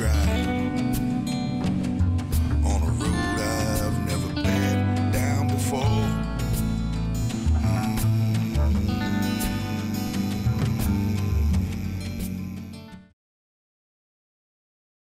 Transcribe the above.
dry.